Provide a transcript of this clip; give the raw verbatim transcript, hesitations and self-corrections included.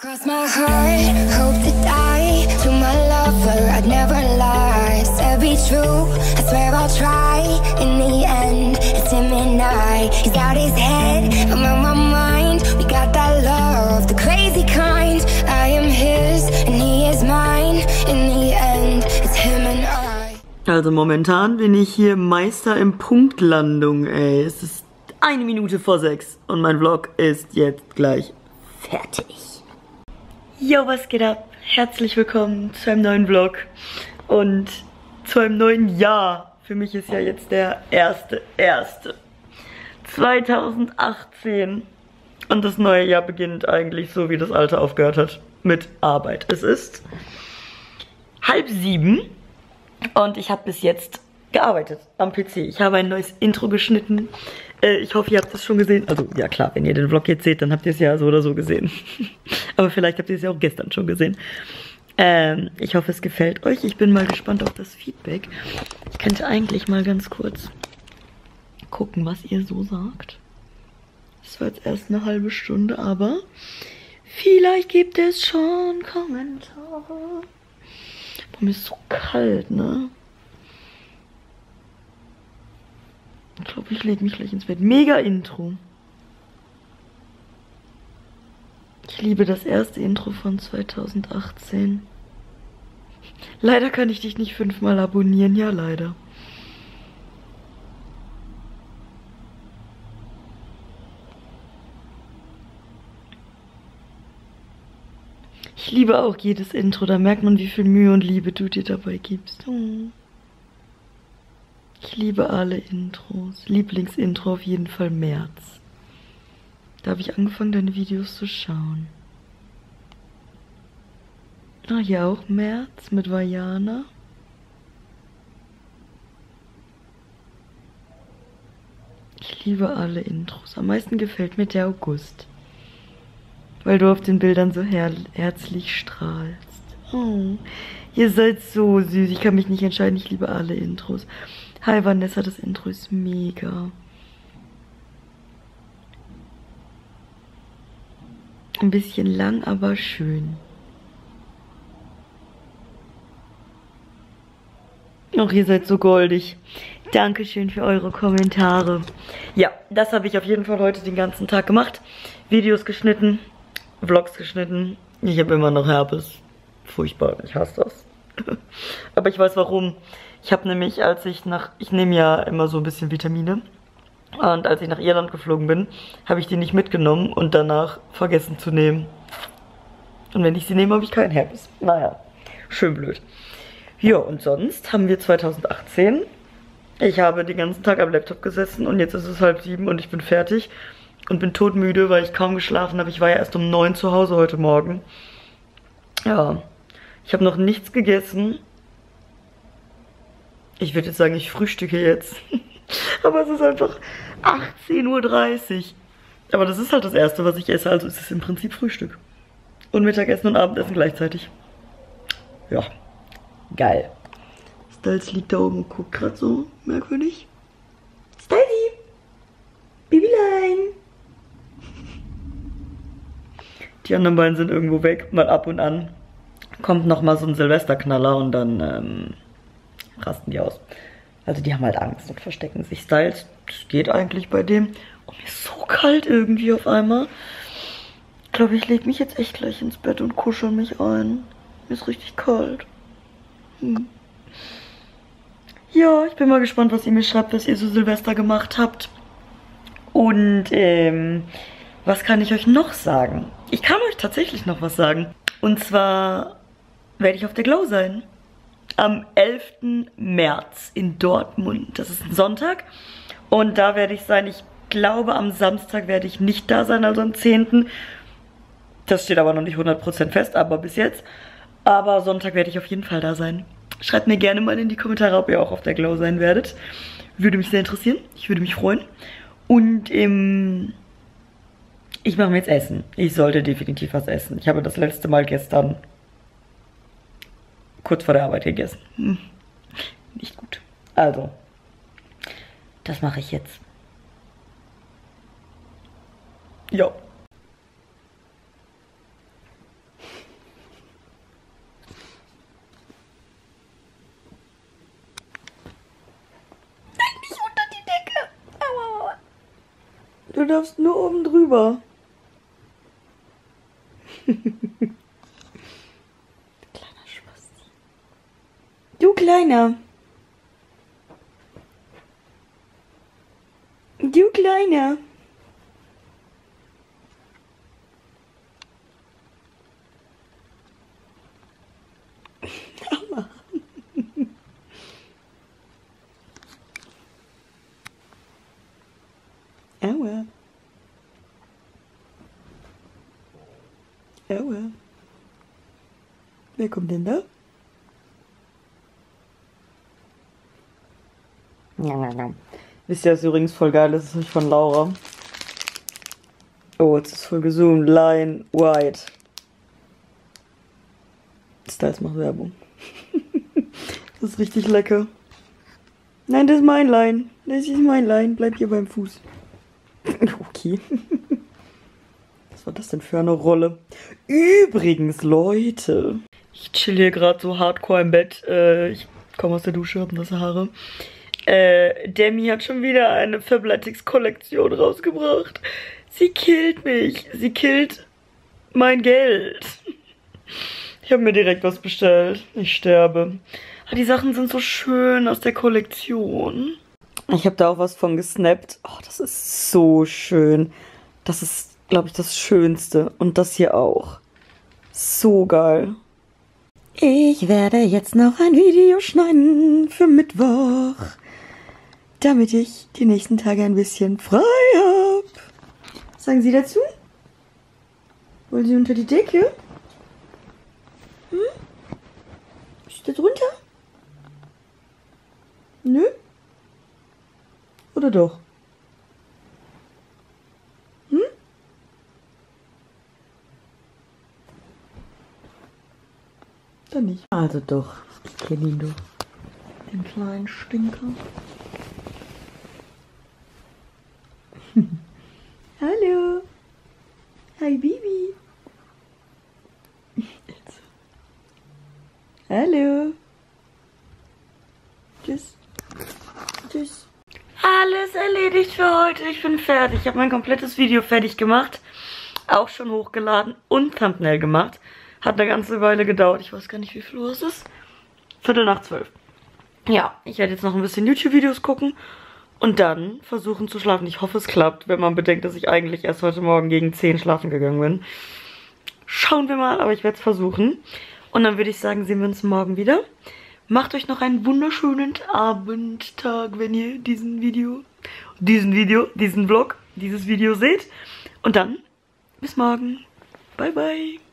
Cross my heart, hope to die. To my lover, I'd never lie. Said be true, I swear I'll try. In the end, it's him and I. He's out his head, I'm out my mind. We got that love, the crazy kind. I am his and he is mine. In the end, it's him and I. Also momentan bin ich hier Meister im Punktlandung, ey. Es ist eine Minute vor sechs und mein Vlog ist jetzt gleich fertig. Yo, was geht ab? Herzlich willkommen zu einem neuen Vlog und zu einem neuen Jahr. Für mich ist ja jetzt der erste erste zweitausendachtzehn und das neue Jahr beginnt eigentlich so, wie das alte aufgehört hat, mit Arbeit. Es ist halb sieben und ich habe bis jetzt gearbeitet am P C. Ich habe ein neues Intro geschnitten. Ich hoffe, ihr habt es schon gesehen. Also, ja klar, wenn ihr den Vlog jetzt seht, dann habt ihr es ja so oder so gesehen. Aber vielleicht habt ihr es ja auch gestern schon gesehen. Ähm, ich hoffe, es gefällt euch. Ich bin mal gespannt auf das Feedback. Ich könnte eigentlich mal ganz kurz gucken, was ihr so sagt. Das war jetzt erst eine halbe Stunde, aber vielleicht gibt es schon Kommentare. Boah, mir ist so kalt, ne? Ich glaube, ich lege mich gleich ins Bett. Mega Intro. Ich liebe das erste Intro von zweitausendachtzehn. Leider kann ich dich nicht fünfmal abonnieren. Ja, leider. Ich liebe auch jedes Intro. Da merkt man, wie viel Mühe und Liebe du dir dabei gibst. Oh. Ich liebe alle Intros. Lieblingsintro auf jeden Fall März. Da habe ich angefangen, deine Videos zu schauen. Ah, hier auch März mit Vajana. Ich liebe alle Intros. Am meisten gefällt mir der August. Weil du auf den Bildern so her herzlich strahlst. Oh, ihr seid so süß. Ich kann mich nicht entscheiden. Ich liebe alle Intros. Hi Vanessa, das Intro ist mega. Ein bisschen lang, aber schön. Ach, ihr seid so goldig. Dankeschön für eure Kommentare. Ja, das habe ich auf jeden Fall heute den ganzen Tag gemacht. Videos geschnitten, Vlogs geschnitten. Ich habe immer noch Herpes. Furchtbar, ich hasse das. Aber ich weiß warum. Ich habe nämlich, als ich nach, ich nehme ja immer so ein bisschen Vitamine, und als ich nach Irland geflogen bin, habe ich die nicht mitgenommen und danach vergessen zu nehmen. Und wenn ich sie nehme, habe ich keinen Herpes. Naja, schön blöd. Ja, und sonst haben wir zweitausendachtzehn. Ich habe den ganzen Tag am Laptop gesessen und jetzt ist es halb sieben und ich bin fertig und bin todmüde, weil ich kaum geschlafen habe. Ich war ja erst um neun zu Hause heute Morgen. Ja, ich habe noch nichts gegessen. Ich würde jetzt sagen, ich frühstücke jetzt. Aber es ist einfach achtzehn Uhr dreißig. Aber das ist halt das Erste, was ich esse. Also ist es im Prinzip Frühstück. Und Mittagessen und Abendessen gleichzeitig. Ja. Geil. Styles liegt da oben und guckt gerade so merkwürdig. Styley! Babylein! Die anderen beiden sind irgendwo weg. Mal ab und an kommt nochmal so ein Silvesterknaller und dann... Ähm, rasten die aus. Also die haben halt Angst und verstecken sich. Styles, das geht eigentlich bei dem. Oh, mir ist so kalt irgendwie auf einmal. Ich glaube, ich lege mich jetzt echt gleich ins Bett und kuschel mich ein. Mir ist richtig kalt. Hm. Ja, ich bin mal gespannt, was ihr mir schreibt, was ihr so Silvester gemacht habt. Und ähm, was kann ich euch noch sagen? Ich kann euch tatsächlich noch was sagen. Und zwar werde ich auf der Glow sein. Am elften März in Dortmund. Das ist ein Sonntag. Und da werde ich sein. Ich glaube, am Samstag werde ich nicht da sein, also am zehnten Das steht aber noch nicht hundert Prozent fest, aber bis jetzt. Aber Sonntag werde ich auf jeden Fall da sein. Schreibt mir gerne mal in die Kommentare, ob ihr auch auf der Glow sein werdet. Würde mich sehr interessieren. Ich würde mich freuen. Und ähm, ich mache mir jetzt Essen. Ich sollte definitiv was essen. Ich habe das letzte Mal gestern... kurz vor der Arbeit gegessen. Hm. Nicht gut. Also, das mache ich jetzt. Jo. darfst nur oben drüber. Kleiner Schluss. Du Kleiner. Du Kleiner. Aua. Aua. Wer kommt denn da? Ja, ja, ja. Wisst ihr, das ist übrigens voll geil, das ist nicht von Laura. Oh, jetzt ist voll gezoomt. Line White. Styles macht Werbung. Das ist richtig lecker. Nein, das ist mein Line. Das ist mein Line. Bleib hier beim Fuß. Okay. Was war das denn für eine Rolle? Übrigens, Leute. Ich chill hier gerade so hardcore im Bett. Äh, ich komme aus der Dusche, hab nasse Haare. Äh, Demi hat schon wieder eine Fabletics-Kollektion rausgebracht. Sie killt mich. Sie killt mein Geld. Ich habe mir direkt was bestellt. Ich sterbe. Ah, die Sachen sind so schön aus der Kollektion. Ich habe da auch was von gesnappt. Oh, das ist so schön. Das ist, glaube ich, das Schönste. Und das hier auch. So geil. Ich werde jetzt noch ein Video schneiden für Mittwoch. Damit ich die nächsten Tage ein bisschen frei habe. Was sagen Sie dazu? Wollen Sie unter die Decke? Hm? Ist da drunter? Nö? Oder doch? Hm? Dann nicht. Also doch. Ich kenne ihn doch. Den kleinen Stinker. Hallo. Hi, Bibi. Hallo. Tschüss. Tschüss. Alles erledigt für heute. Ich bin fertig. Ich habe mein komplettes Video fertig gemacht. Auch schon hochgeladen und Thumbnail gemacht. Hat eine ganze Weile gedauert. Ich weiß gar nicht, wie viel Uhr es ist. Viertel nach zwölf. Ja, ich werde jetzt noch ein bisschen YouTube-Videos gucken und dann versuchen zu schlafen. Ich hoffe, es klappt, wenn man bedenkt, dass ich eigentlich erst heute Morgen gegen zehn schlafen gegangen bin. Schauen wir mal, aber ich werde es versuchen. Und dann würde ich sagen, sehen wir uns morgen wieder. Macht euch noch einen wunderschönen Abendtag, wenn ihr diesen Video, diesen Video, diesen Vlog, dieses Video seht. Und dann bis morgen. Bye, bye.